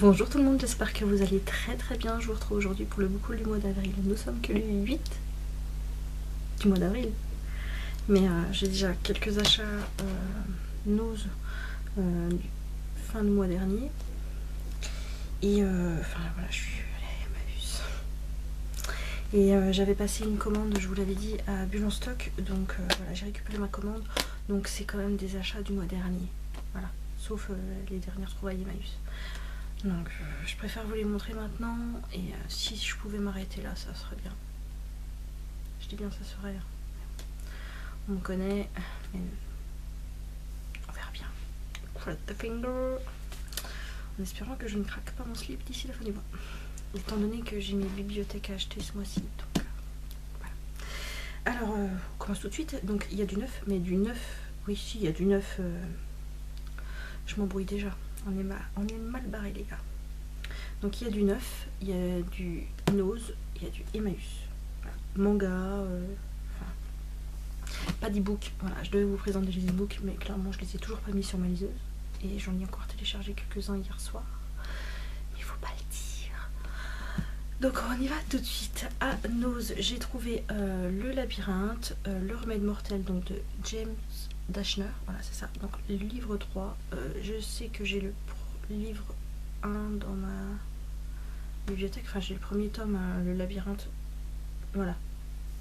Bonjour tout le monde, j'espère que vous allez très bien. Je vous retrouve aujourd'hui pour le boucle du mois d'avril. Nous sommes que le 8 du mois d'avril. Mais j'ai déjà quelques achats nose fin de mois dernier. Et enfin voilà, je suis allée à Emmaüs. Et j'avais passé une commande, je vous l'avais dit, à Bulle en Stock. Donc voilà, j'ai récupéré ma commande. Donc c'est quand même des achats du mois dernier. Voilà, sauf les dernières trouvailles Emmaüs. Donc je préfère vous les montrer maintenant, et si je pouvais m'arrêter là, ça serait bien. Je dis bien ça serait. On me connaît, mais on verra bien. Cross the finger. En espérant que je ne craque pas mon slip d'ici la fin du mois. Étant donné que j'ai mes bibliothèques à acheter ce mois-ci, donc voilà. Alors, on commence tout de suite. Donc il y a du neuf, mais du neuf, oui si, il y a du neuf, je m'embrouille déjà. On est mal barré les gars. Donc il y a du neuf, il y a du nose, il y a du Emmaüs. Voilà. Manga, enfin, pas d'e-book. Voilà, je devais vous présenter les e-books, mais clairement je les ai toujours pas mis sur ma liseuse. Et j'en ai encore téléchargé quelques-uns hier soir. Mais faut pas le dire. Donc on y va tout de suite. À nose, j'ai trouvé Le labyrinthe, Le remède mortel, donc de James Dashner, voilà c'est ça, donc livre 3, je sais que j'ai le livre 1 dans ma bibliothèque, enfin j'ai le premier tome, hein, Le labyrinthe, voilà,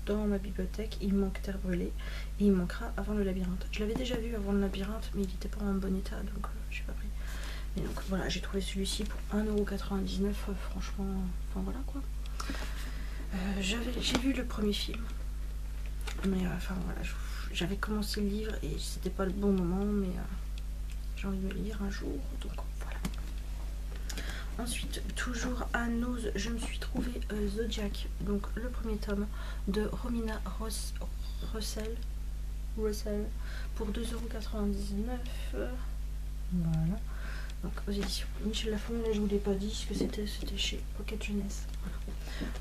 dans ma bibliothèque, il manque Terre brûlée, et il manquera avant Le labyrinthe. Je l'avais déjà vu avant Le labyrinthe, mais il n'était pas en bon état, donc je n'ai pas pris. Mais donc voilà, j'ai trouvé celui-ci pour 1,99€, franchement, enfin voilà quoi. J'ai vu le premier film, mais enfin voilà, j'avais commencé le livre et c'était pas le bon moment, mais j'ai envie de le lire un jour, donc voilà. Ensuite, toujours à Nose, je me suis trouvée Zodiaque, donc le premier tome de Romina Russell pour 2,99€. Voilà. Donc aux éditions Michel Lafon, là je vous l'ai pas dit ce que c'était chez Pocket Jeunesse. Voilà.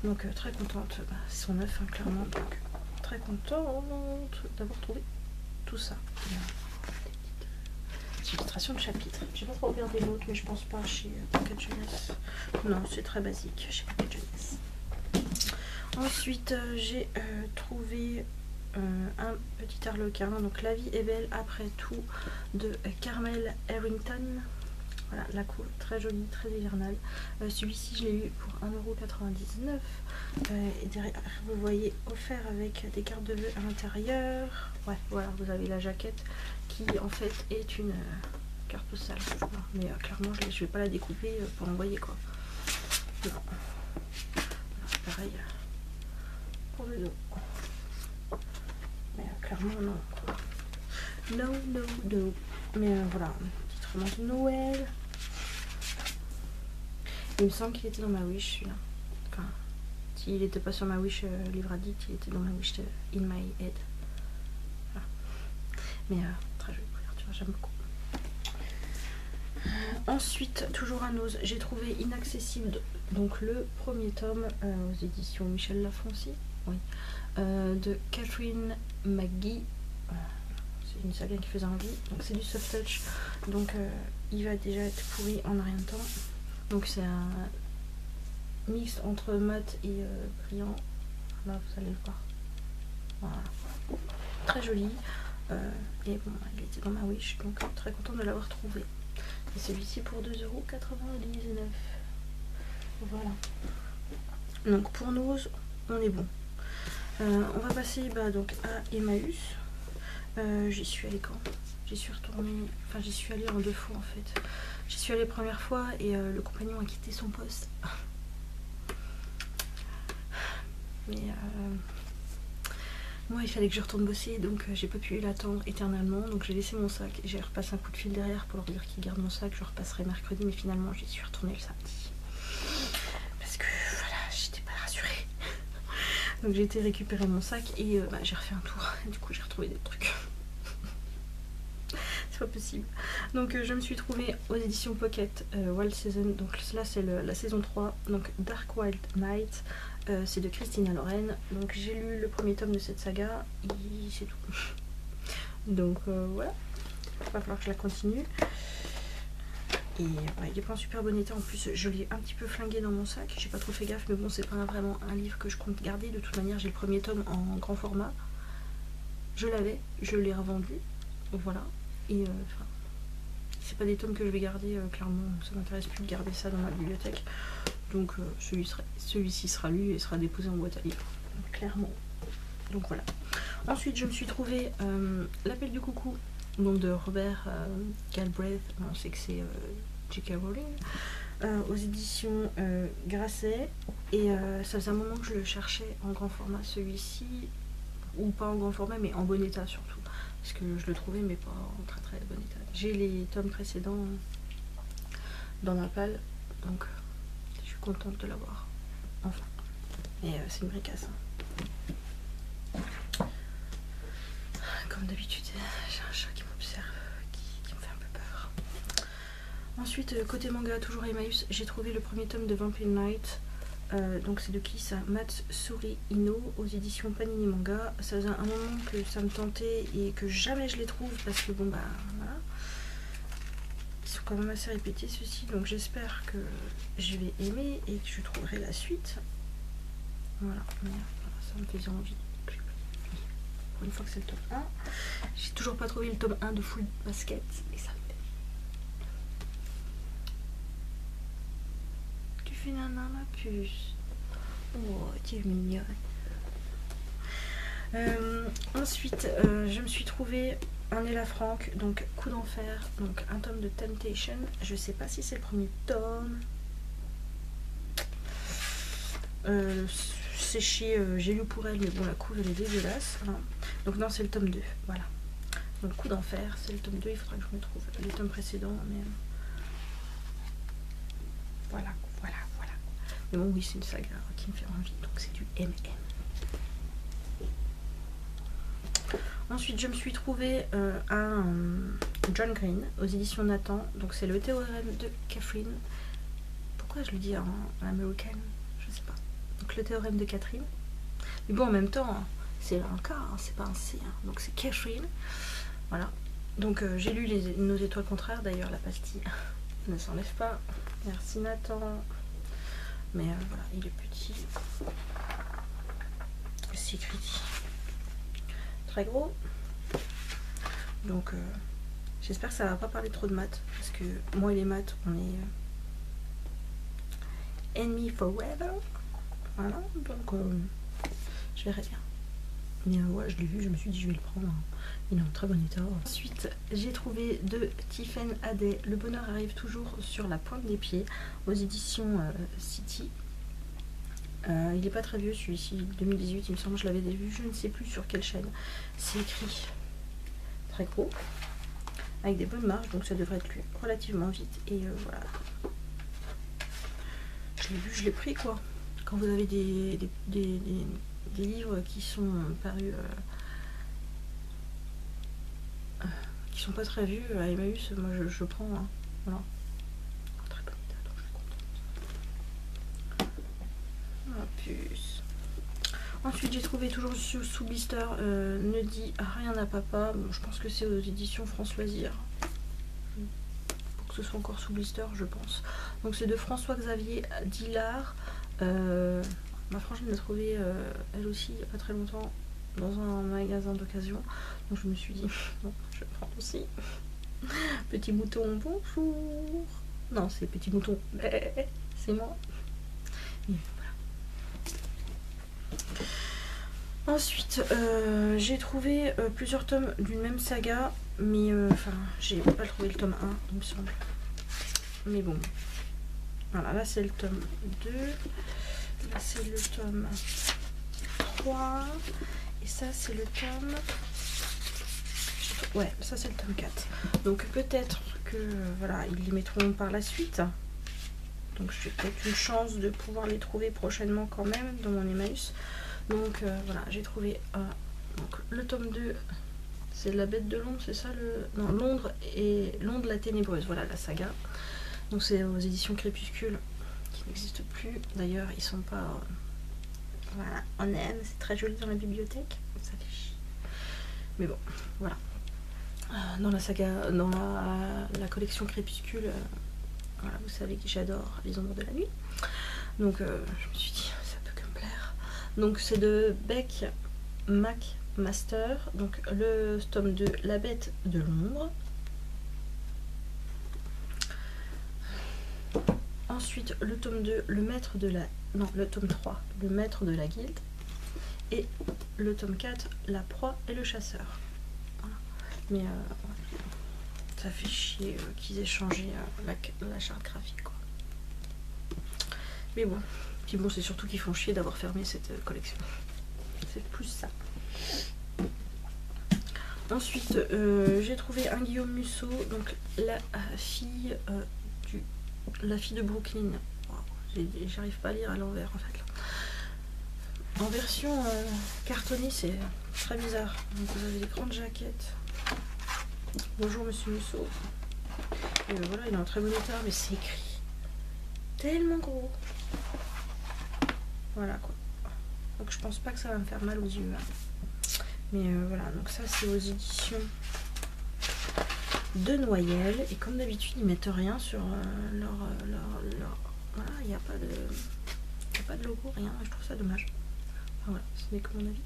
Donc très contente, bah, c'est son neuf, hein, clairement. Donc, très contente d'avoir trouvé tout ça. Illustration de chapitre. J'ai pas trop regardé l'autre, mais je pense pas chez Pocket Jeunesse. Non, c'est très basique chez Pocket Jeunesse. Ensuite, j'ai trouvé un petit arlequin. Donc, La vie est belle après tout de Carmel Harrington. Voilà, la cour très jolie, très hivernale. Celui-ci, je l'ai eu pour 1,99€. Et derrière, vous voyez offert avec des cartes de vœux à l'intérieur. Ouais, voilà, vous avez la jaquette qui, en fait, est une carte postale. Voilà. Mais clairement, je ne vais pas la découper pour l'envoyer, quoi. Non. Voilà, pareil pour le dos. Mais clairement, non, quoi. No, no, no. Mais voilà. De Noël, il me semble qu'il était dans ma wish celui-là, enfin s'il n'était pas sur ma wish livre addict, il était dans ma wish in my head, voilà. Mais très jolie couverture, j'aime beaucoup. Ensuite, toujours à Nose, j'ai trouvé Inaccessible, donc le premier tome aux éditions Michel Lafon, oui, de Catherine Maggie. Une saga qui faisait envie, donc c'est du soft touch, donc il va déjà être pourri en rien de temps, donc c'est un mix entre mat et brillant, là vous allez le voir, voilà, très joli, et bon, il était dans ma wish, donc très contente de l'avoir trouvé, et celui-ci pour 2,99€, voilà, donc pour nous on est bon. On va passer donc à Emmaüs. J'y suis allée quand? J'y suis retournée, enfin j'y suis allée en deux fois en fait. J'y suis allée la première fois et le compagnon a quitté son poste. Mais moi il fallait que je retourne bosser, donc j'ai pas pu l'attendre éternellement, donc j'ai laissé mon sac et j'ai repassé un coup de fil derrière pour leur dire qu'ils gardent mon sac, je repasserai mercredi, mais finalement j'y suis retournée le samedi. Parce que voilà, j'étais pas rassurée. Donc j'ai été récupérer mon sac et j'ai refait un tour, du coup j'ai retrouvé des trucs. Pas possible. Donc je me suis trouvée aux éditions Pocket Wild Seasons, donc là c'est la saison 3, donc Dark Wild Night, c'est de Christina Loren, donc j'ai lu le premier tome de cette saga et c'est tout, donc voilà, va falloir que je la continue. Et ouais, il est pas en super bon état, en plus je l'ai un petit peu flingué dans mon sac, j'ai pas trop fait gaffe, mais bon c'est pas vraiment un livre que je compte garder, de toute manière j'ai le premier tome en grand format, je l'avais, je l'ai revendu, voilà, et enfin, c'est pas des tomes que je vais garder, clairement, ça m'intéresse plus de garder ça dans ma bibliothèque, donc celui-ci sera lu et sera déposé en boîte à livres, clairement, donc voilà. Ensuite je me suis trouvé L'appel du coucou, donc de Robert Galbraith, on sait que c'est J.K. Rowling, aux éditions Grasset, et ça faisait un moment que je le cherchais en grand format celui-ci, ou pas en grand format mais en bon état surtout, parce que je le trouvais mais pas en très très bon état. J'ai les tomes précédents dans ma palle, donc je suis contente de l'avoir, enfin, et c'est une bricasse. Hein. Comme d'habitude, j'ai un chat qui m'observe, qui me fait un peu peur. Ensuite, côté manga, toujours à Emmaüs, j'ai trouvé le premier tome de Vampire Night. Donc c'est de Kiss Matsuri Ino aux éditions Panini Manga. Ça faisait un moment que ça me tentait et que jamais je les trouve parce que bon bah voilà. Ils sont quand même assez répétés ceux-ci, donc j'espère que je vais aimer et que je trouverai la suite. Voilà, ça me faisait envie. Une fois que c'est le tome 1, j'ai toujours pas trouvé le tome 1 de Full Basket et ça me fait. Tu fais nana ma puce. Oh, tu es mignonne. Ensuite, je me suis trouvé un Ella Franck, donc Coup d'enfer, donc un tome de Temptation. Je sais pas si c'est le premier tome. C'est chez J'ai lu pour elle, mais bon la couve elle est dégueulasse, hein. Donc non, c'est le tome 2, voilà, donc Coup d'enfer c'est le tome 2, il faudra que je me trouve les tomes précédents, mais voilà, voilà, voilà, mais bon oui c'est une saga qui me fait envie, donc c'est du M&M. Ensuite je me suis trouvé un John Green aux éditions Nathan, donc c'est Le théorème de Katherine, pourquoi je le dis en américaine, je sais pas. Donc Le théorème de Catherine, mais bon en même temps c'est un K, hein, c'est pas un C, hein, donc c'est Catherine, voilà, donc j'ai lu Nos étoiles contraires, d'ailleurs la pastille ne s'enlève pas, merci Nathan, mais voilà, il est petit, c'est écrit très gros, donc j'espère que ça va pas parler trop de maths, parce que moi et les maths on est ennemis forever. Voilà, donc je verrai bien. Mais ouais, je l'ai vu, je me suis dit je vais le prendre. Il est en très bon état. Ensuite, j'ai trouvé de Tiphaine Adé, Le bonheur arrive toujours sur la pointe des pieds, aux éditions City. Il n'est pas très vieux celui-ci, 2018, il me semble, je l'avais vu, je ne sais plus sur quelle chaîne. C'est écrit très gros, avec des bonnes marges, donc ça devrait être lu relativement vite. Et voilà. Je l'ai vu, je l'ai pris quoi. Quand vous avez des livres qui sont parus, qui sont pas très vus à Emmaüs, moi je prends, hein, voilà. Très bon état, donc je suis contente. Oh, puce. Ensuite j'ai trouvé toujours sous blister Ne dit rien à papa, bon, je pense que c'est aux éditions France Loisirs. Pour que ce soit encore sous blister, je pense. Donc c'est de François-Xavier Dillard. Ma frangine l'a trouvé elle aussi il n'y a pas très longtemps dans un magasin d'occasion, donc je me suis dit bon, je prends aussi. Petit mouton bonjour, non c'est petit mouton, c'est moi, voilà. Ensuite j'ai trouvé plusieurs tomes d'une même saga, mais enfin j'ai pas trouvé le tome 1 il me semble, mais bon. Voilà, là c'est le tome 2, là c'est le tome 3, et ça c'est le tome... Ouais, ça c'est le tome 4. Donc peut-être que, voilà, ils les mettront par la suite. Donc j'ai peut-être une chance de pouvoir les trouver prochainement quand même dans mon Emmaüs. Donc voilà, j'ai trouvé donc, le tome 2, c'est La bête de Londres, c'est ça le... Non, Londres et Londres la ténébreuse, voilà la saga. Donc c'est aux éditions Crépuscule, qui n'existent plus. D'ailleurs, ils sont pas... Voilà, on aime, c'est très joli dans la bibliothèque. Ça fait chier. Mais bon, voilà. Dans la saga, dans la collection Crépuscule, Voilà, vous savez que j'adore les ombres de la nuit. Donc je me suis dit, ça peut que me plaire. Donc c'est de Beck McMaster, donc le tome 2, La bête de l'ombre. Ensuite le tome 2, le maître de la... Non, le tome 3, le maître de la guilde. Et le tome 4, la proie et le chasseur. Voilà. Mais ça fait chier qu'ils aient changé la charte graphique, quoi. Mais bon, puis bon, c'est surtout qu'ils font chier d'avoir fermé cette collection. C'est plus ça. Ensuite, j'ai trouvé un Guillaume Musso, donc la fille de Brooklyn. Wow, j'arrive pas à lire à l'envers en fait. Là. En version cartonnée, c'est très bizarre. Donc, vous avez des grandes jaquettes. Bonjour monsieur Musso. Et voilà, il est en très bon état, mais c'est écrit tellement gros. Voilà quoi. Donc je pense pas que ça va me faire mal aux yeux. Hein. Mais voilà, donc ça c'est aux éditions de Noyelles. Et comme d'habitude, ils mettent rien sur leur... Voilà, il n'y a pas de... Y a pas de logo, rien. Je trouve ça dommage. Voilà, ce n'est que mon avis.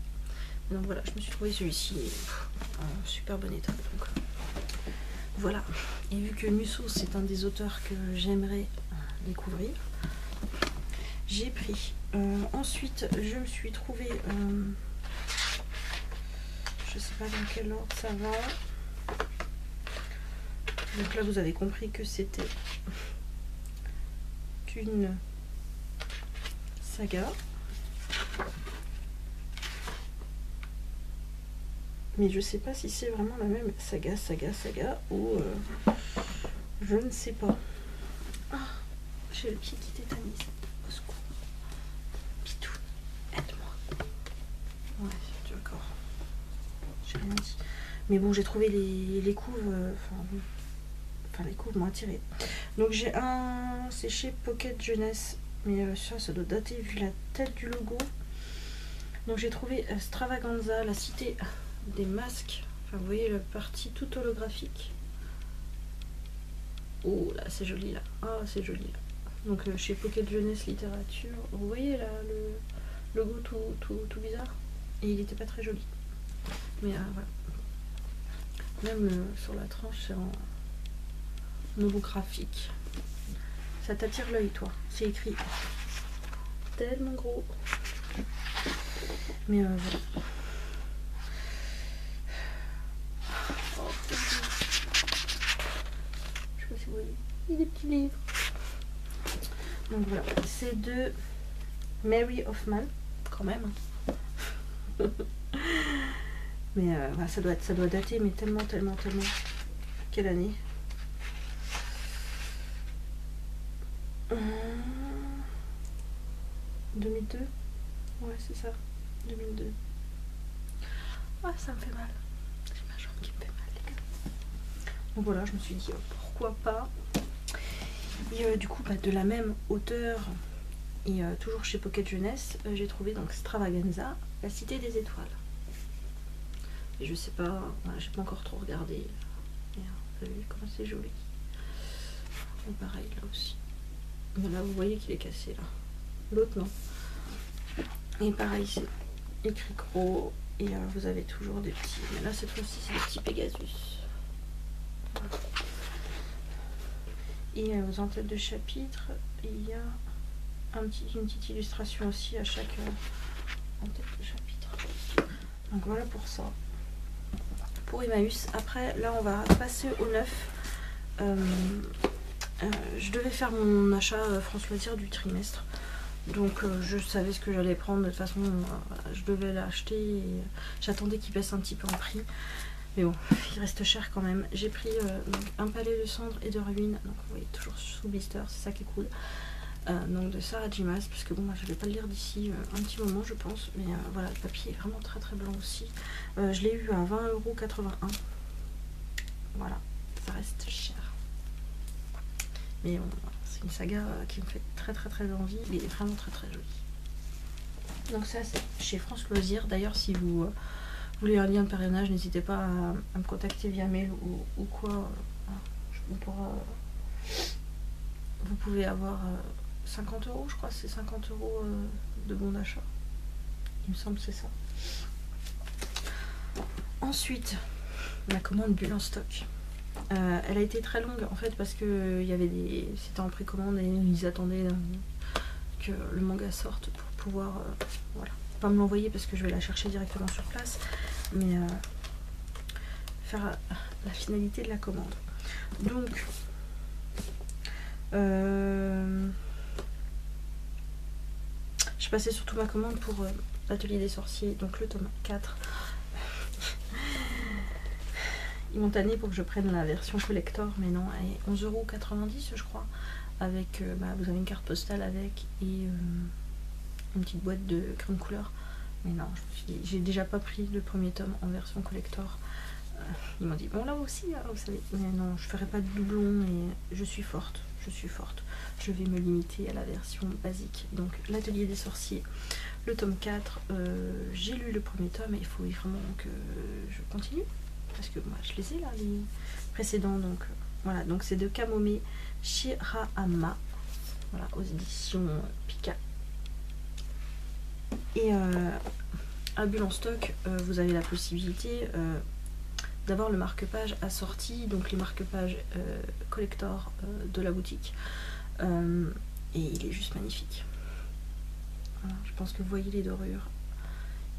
Donc voilà, je me suis trouvé celui-ci en super bon état. Donc voilà. Et vu que Musso, c'est un des auteurs que j'aimerais découvrir, j'ai pris. Ensuite, je me suis trouvé, je sais pas dans quel ordre ça va. Donc là, vous avez compris que c'était une saga. Mais je sais pas si c'est vraiment la même saga ou je ne sais pas. Ah, j'ai le pied qui tétanise. Au secours. Pitou, aide-moi. Ouais, d'accord. J'ai rien dit. Mais bon, j'ai trouvé les couves. Enfin, les couves m'ont attirée. Donc j'ai un. C'est chez Pocket Jeunesse. Mais ça doit dater vu la tête du logo. Donc j'ai trouvé Stravaganza, la cité des masques, enfin vous voyez la partie tout holographique. Oh là c'est joli là, ah c'est joli là. Donc chez Pocket Jeunesse Littérature, vous voyez là le logo tout bizarre, et il n'était pas très joli. Mais voilà, même sur la tranche c'est en holographique. Ça t'attire l'œil toi, c'est écrit tellement gros. Mais voilà. Je sais pas si vous voyez, il y a des petits livres. Donc voilà, c'est de Mary Hoffman, quand même. Mais voilà, ça doit dater, mais tellement. Quelle année? Hum, 2002. Ouais, c'est ça, 2002. Ah, ça me fait mal. Qui me fait mal, les gars. Donc voilà, je me suis dit pourquoi pas. Et du coup, de la même auteur et toujours chez Pocket Jeunesse, j'ai trouvé donc Stravaganza, la cité des étoiles. Et je sais pas, j'ai pas encore trop regardé. Merde, vous avez vu comment c'est joli. Et pareil là aussi. Là, vous voyez qu'il est cassé là. L'autre non. Et pareil, c'est écrit gros. Et vous avez toujours des petits... Mais là, cette fois-ci, c'est des petits Pégasus. Voilà. Et en tête de chapitre, il y a une petite illustration aussi à chaque... en tête de chapitre. Donc voilà pour ça. Pour Emmaüs. Après, là, on va passer au 9. Je devais faire mon achat France Loisirs du trimestre. Donc je savais ce que j'allais prendre, de toute façon je devais l'acheter et j'attendais qu'il baisse un petit peu en prix. Mais bon, il reste cher quand même. J'ai pris donc, un palais de cendres et de ruines, donc vous voyez toujours sous blister, c'est ça qui est cool. Donc de Sarah Jimas, parce que bon, je vais pas le lire d'ici un petit moment je pense. Mais voilà, le papier est vraiment très blanc aussi. Je l'ai eu à 20,81 €. Voilà, ça reste cher. Mais bon, c'est une saga qui me fait très envie. Il est vraiment très joli. Donc ça c'est chez France Loisirs. D'ailleurs si vous voulez un lien de parrainage, n'hésitez pas à me contacter via mail ou quoi. On pourra vous pouvez avoir 50 euros, je crois, c'est 50 € de bon d'achat, il me semble, c'est ça. Ensuite, la commande Bulle en stock. Elle a été très longue en fait parce que c'était en précommande et ils attendaient que le manga sorte pour pouvoir voilà, pas me l'envoyer parce que je vais la chercher directement sur place, mais faire la finalité de la commande. Donc je passais surtout ma commande pour l'atelier des sorciers, donc le tome 4. Ils m'ont tanné pour que je prenne la version collector, mais non, elle est 11,90 €, je crois. Avec, vous avez une carte postale avec et une petite boîte de crème couleur. Mais non, j'ai déjà pas pris le premier tome en version collector. Ils m'ont dit, bon là aussi, là, vous savez. Mais non, je ferai pas de doublon et je suis forte, je suis forte. Je vais me limiter à la version basique. Donc, l'atelier des sorciers, le tome 4. J'ai lu le premier tome et il faut vraiment que je continue. Parce que moi je les ai là, les précédents, donc voilà, donc c'est de Kamome Shirahama, voilà, aux éditions Pika. Et à Bulle en stock, vous avez la possibilité d'avoir le marque-page assorti, donc les marque-pages collector de la boutique, et il est juste magnifique. Voilà, je pense que vous voyez les dorures.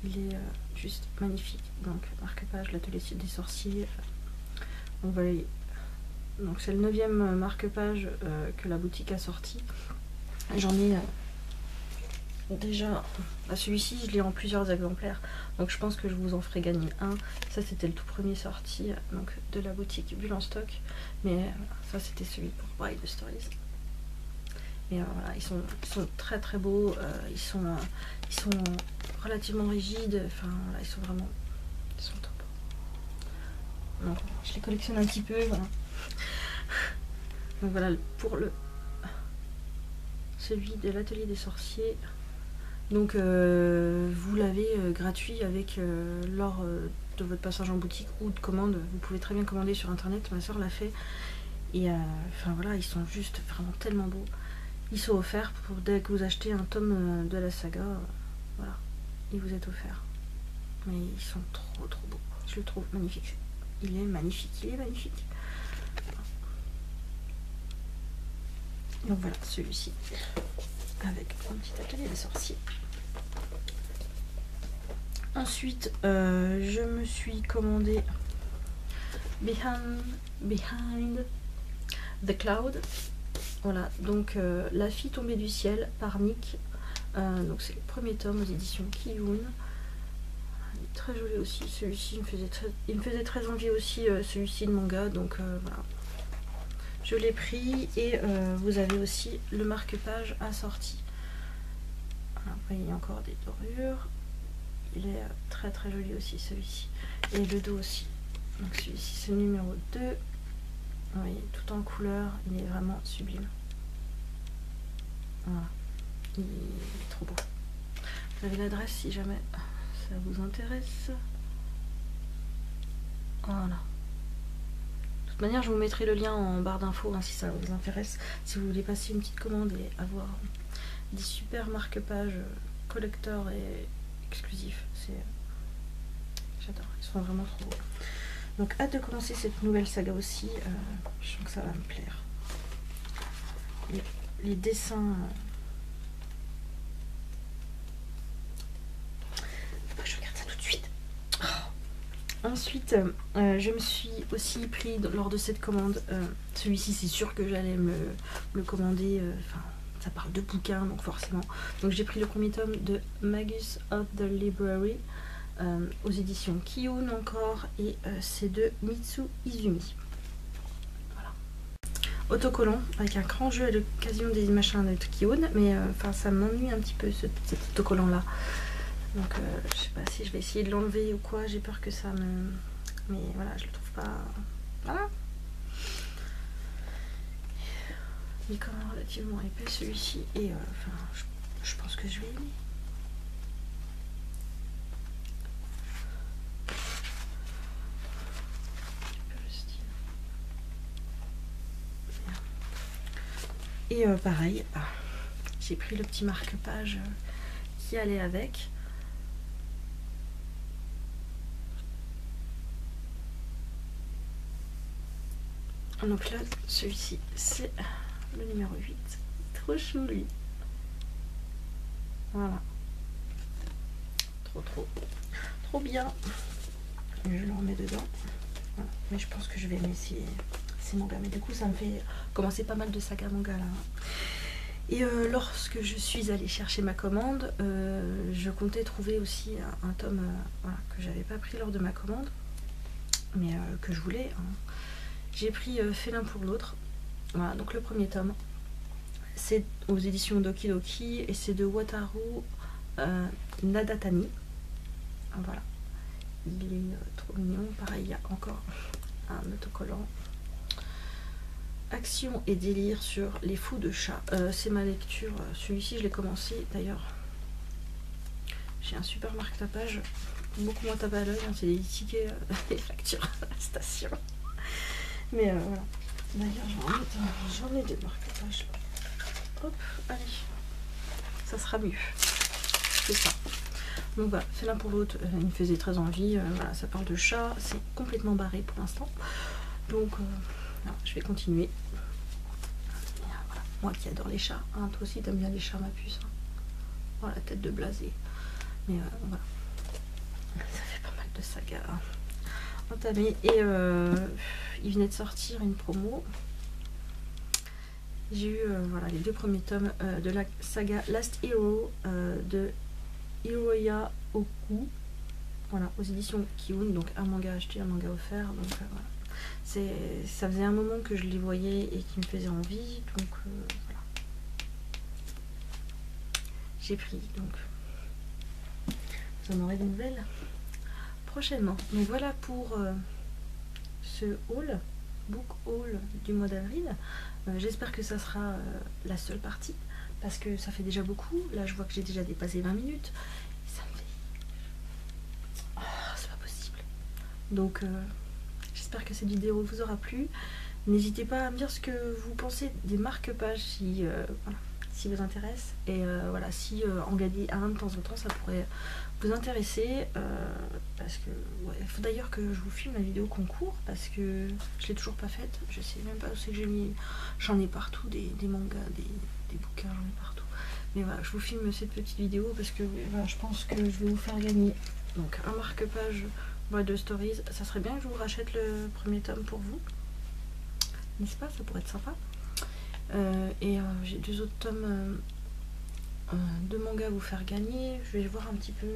Il est juste magnifique. Donc, marque-page, l'atelier des sorciers. Donc, voilà. Donc, c'est le 9e marque-page que la boutique a sorti. J'en ai déjà. Celui-ci, je l'ai en plusieurs exemplaires. Donc, je pense que je vous en ferai gagner un. Ça, c'était le tout premier sorti donc, de la boutique Bulle en stock. Mais ça, c'était celui pour Wild Stories. Et voilà, ils sont très très beaux, ils sont relativement rigides, enfin voilà, ils sont vraiment, ils sont top. Donc, je les collectionne un petit peu, voilà. Donc voilà, pour celui de l'atelier des sorciers, donc vous l'avez gratuit avec lors de votre passage en boutique ou de commande, vous pouvez très bien commander sur internet, ma soeur l'a fait, et enfin voilà, ils sont juste vraiment tellement beaux. Ils sont offerts pour dès que vous achetez un tome de la saga, voilà, ils vous est offert. Mais ils sont trop trop beaux, je le trouve magnifique, il est magnifique, il est magnifique. Donc voilà, celui-ci, avec un petit atelier des sorciers. Ensuite, je me suis commandé Behind the Cloud. Voilà, donc La fille tombée du ciel par Nick, donc c'est le premier tome aux éditions Kiyoun. Il est très joli aussi, celui-ci il me faisait très envie aussi, celui-ci de manga, donc voilà. Je l'ai pris et vous avez aussi le marque-page assorti. Voilà, il y a encore des dorures, il est très très joli aussi celui-ci, et le dos aussi. Donc celui-ci c'est le numéro 2. Oui, tout en couleur, il est vraiment sublime. Voilà, il est trop beau. Vous avez l'adresse si jamais ça vous intéresse. Voilà. De toute manière, je vous mettrai le lien en barre d'infos hein, si ça vous intéresse. Si vous voulez passer une petite commande et avoir des super marque-pages collector et exclusifs, c'est... J'adore, ils sont vraiment trop beaux. Donc hâte de commencer cette nouvelle saga aussi, je sens que ça va me plaire. Les dessins Faut que je regarde ça tout de suite. Oh. Ensuite, je me suis aussi pris lors de cette commande, celui-ci c'est sûr que j'allais me le commander, enfin ça parle de bouquins donc forcément. Donc j'ai pris le premier tome de Magus of the Library. Aux éditions Kiyoun encore, et c'est de Mitsu Izumi. Voilà. Autocollant avec un grand jeu à l'occasion des machins de Kiyoun, mais ça m'ennuie un petit peu cet autocollant là. Donc je sais pas si je vais essayer de l'enlever ou quoi, j'ai peur que ça me... Mais voilà, je le trouve pas... Voilà. Il est quand même relativement épais celui-ci, et je pense que je vais aimer. Et pareil, j'ai pris le petit marque-page qui allait avec. Donc là, celui-ci, c'est le numéro 8. Trop chou, lui. Voilà. Trop bien. Je le remets dedans. Voilà. Mais je pense que je vais aimer ces mangas. Mais du coup, ça me fait commencer pas mal de sagas manga là. Et lorsque je suis allée chercher ma commande, je comptais trouver aussi un tome voilà, que j'avais pas pris lors de ma commande, mais que je voulais. Hein. J'ai pris Fait l'un pour l'autre. Voilà, donc le premier tome. C'est aux éditions Doki Doki et c'est de Wataru Nadatani. Voilà. Il est trop mignon. Pareil, il y a encore un autocollant. Action et délire sur les fous de chat. C'est ma lecture. Celui-ci, je l'ai commencé. D'ailleurs, j'ai un super marque-tapage. Beaucoup moins tapé à l'œil. Hein, c'est des tickets, des factures à la station. Mais voilà. D'ailleurs, j'en ai des marque-pages. Hop, allez. Ça sera mieux. C'est ça. Donc voilà, c'est l'un pour l'autre. Il me faisait très envie. Voilà, ça parle de chat. C'est complètement barré pour l'instant. Donc, voilà, je vais continuer. Et, voilà. Moi qui adore les chats. Hein, toi aussi, t'aimes bien les chats, ma puce. Hein. Oh, la tête de blasé. Mais voilà. Ça fait pas mal de saga. Hein. Entamé. Et... il venait de sortir une promo. J'ai eu voilà, les deux premiers tomes de la saga Last Hero de Hiroya Oku. Voilà, aux éditions Kiyoun. Donc un manga acheté, un manga offert. Donc voilà. Ça faisait un moment que je les voyais et qui me faisait envie. Donc voilà. J'ai pris. Donc vous en aurez de nouvelles prochainement. Donc voilà pour... ce haul, book haul du mois d'avril. J'espère que ça sera la seule partie parce que ça fait déjà beaucoup. Là je vois que j'ai déjà dépassé 20 minutes. Et ça me fait... Oh, c'est pas possible. Donc j'espère que cette vidéo vous aura plu. N'hésitez pas à me dire ce que vous pensez des marque-pages si, voilà, si vous intéresse. Et voilà, si en gagner un de temps en temps ça pourrait vous intéresser, parce que ouais, faut d'ailleurs que je vous filme la vidéo concours parce que je l'ai toujours pas faite. Je sais même pas où c'est que j'ai mis. J'en ai partout des mangas, des bouquins, j'en ai partout. Mais voilà, je vous filme cette petite vidéo parce que voilà, je pense que je vais vous faire gagner donc un marque-page de stories. Ça serait bien que je vous rachète le premier tome pour vous, n'est-ce pas? Ça pourrait être sympa. Et j'ai deux autres tomes de manga à vous faire gagner. Je vais voir un petit peu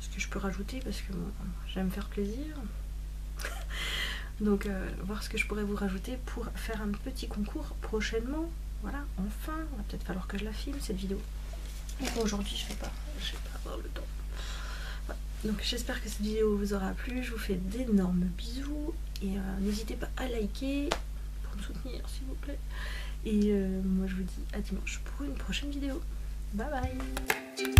ce que je peux rajouter parce que bon, j'aime faire plaisir. Donc voir ce que je pourrais vous rajouter pour faire un petit concours prochainement. Voilà, enfin, il va peut-être falloir que je la filme cette vidéo. Aujourd'hui je vais pas avoir le temps. Voilà. Donc j'espère que cette vidéo vous aura plu. Je vous fais d'énormes bisous et n'hésitez pas à liker pour me soutenir s'il vous plaît. Et moi je vous dis à dimanche pour une prochaine vidéo. Bye bye.